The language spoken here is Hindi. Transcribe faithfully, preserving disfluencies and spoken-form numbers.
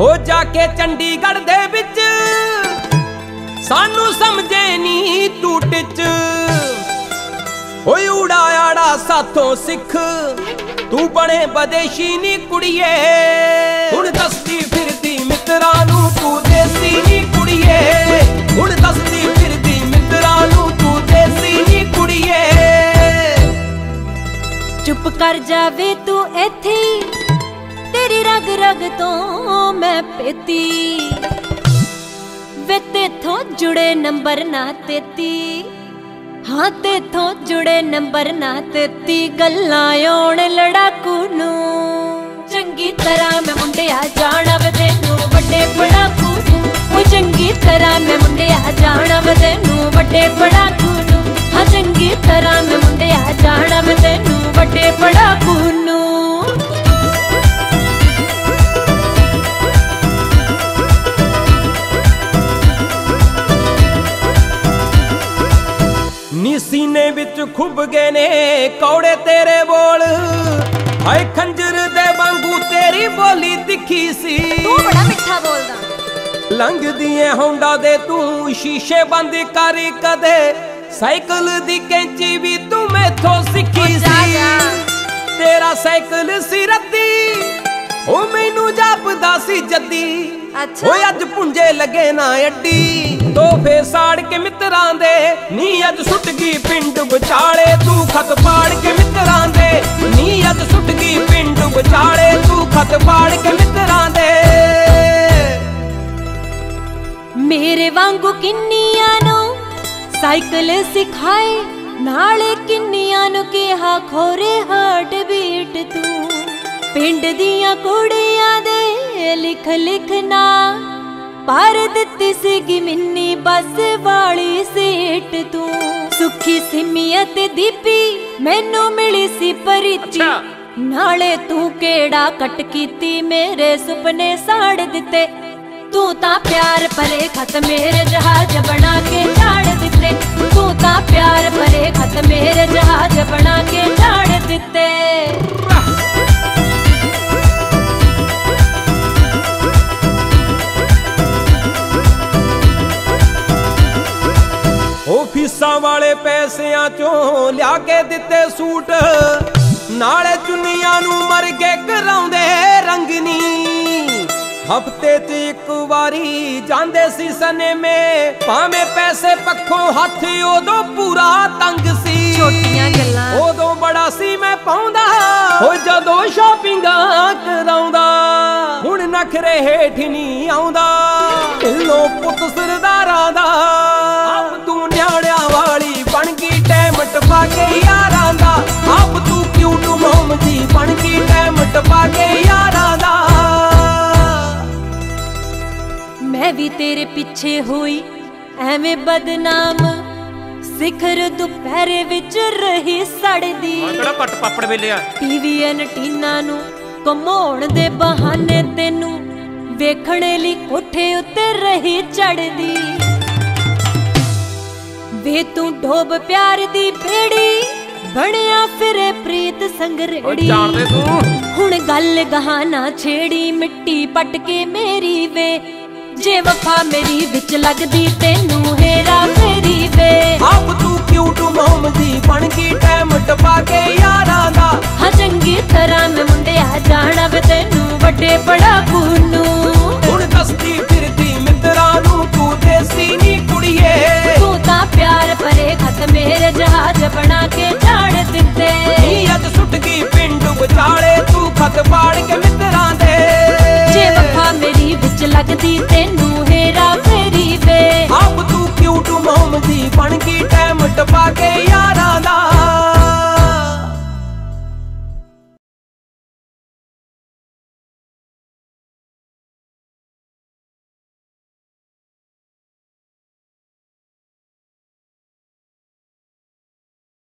हो जाके चंडीगढ़ दे बिच सानू समझे नी टूट च हो उड़ा आड़ा साथों सिख तू बने बदेशी नी कुड़िए हुण दसदी फिरदी मित्रा नू तू देसी नी कुड़िए हुण दसदी फिरदी मित्रा नू तू देसी नी कुड़िए चुप कर जावे तू एथी तेरी रग रग तो मैं पेती वे तेथों जुड़े नंबर ना तेती हाँ तेथों जुड़े नंबर ना तेती गल्लां औण लड़ाकू नू चंगी तरह मैं मुंडे आ जाना वे तेनू वड्डे पड़ाकू नू चंगी तरह मैं मुंडे आ जाना वे तेनू वड्डे पड़ाकू नू हाँ चंगी तरह मैं मुंडे आ जाना वे तेनू वड्डे पड़ाकू नू सीने बिच खुब गए ने कौड़े तेरे बोल हाय खंजर दे वांगू तेरी बोली दिखी सी तू बड़ा मिठा बोलदा लंघ दिए होंडा दे तू शीशे बंद कर कदे साइकिल दी कैंची भी तू मैथों सीखी सी तेरा साइकिल सिरदी ओ मैनू जापदा सी जदी अच्छा ओ अज पुंजे लगे ना अड्डी तो फे साड़ के मित्रा दे नी अज सुटगी पिंड बचाले तू खत पाड़ के मित्रा दे नी अज सुटगी पिंड बचाले तू खत पाड़ के मित्रा दे मेरे वांगू किन्नियां नो साइकिल सिखाए नाले किन्नियां नो कहा खोरे हार्ट बीट तू पिंड दियां कुड़ियां दे लिख लिखना पार दिती सीगी मिन्नी बस वाली सीट तू सुखी सिमिया ते दीपी मैनू मिली सी परिची नाले तू केड़ा कट कीती मेरे सुपने साड़ दिते तू ता प्यार भरे खत मेरे जहाज बना के झाड़ दिते तू ता प्यार भरे खत मेरे जहाज बना के झाड़ दिते फीसा वाले पैसों चो लिया के दिते सूट नाले चुनिया नू मर के कराउंदे रंगनी हफ्ते च एक वारी जांदे सी सने में भावे पैसे पक्खों हथ ओदो पूरा तंग सी छोटियां गल्लां ओदो बड़ा सी मैं पाउंदा हो जदों शॉपिंगां कराउंदा हुण नखरे हेठ नहीं आउंदा लो पुत सरदारां दा अब तू क्यों मोम जी बन की टाइम टपा के यारा दा मैं भी तेरे पीछे हुई एवें बदनाम सिखर दोपहरे विच रही सड़दी बड़ा कट पापड़ वेलिया टीवी एंटीना नू कमाउण दे बहाने तेनू वेखणे लई कोठे उत्ते रही चढ़दी वे तू ढोब प्यार दी बेड़ी बड़िया फिरे प्रीत संगरेड़ी हुण गल गहाना छेड़ी मिट्टी पटके मेरी वे जे वफा मेरी विच लगदी तेनू हेरा फेरी वे अब तू क्यूट मोम दी बन गई टाइम टपा के यारा दा हां चंगी तरह मैं मुंडे आ जाना वे तेनू वड्डे बड़ा कूनू हुण दसदी फिरदी मित्रा नू तू देसी नी कुड़िए तू ता प्यार भरे खत मेरे जहाज बना के तेनू हेरा फेरी वे अब तू क्यूट मोम दी बन गई टाइम टपा के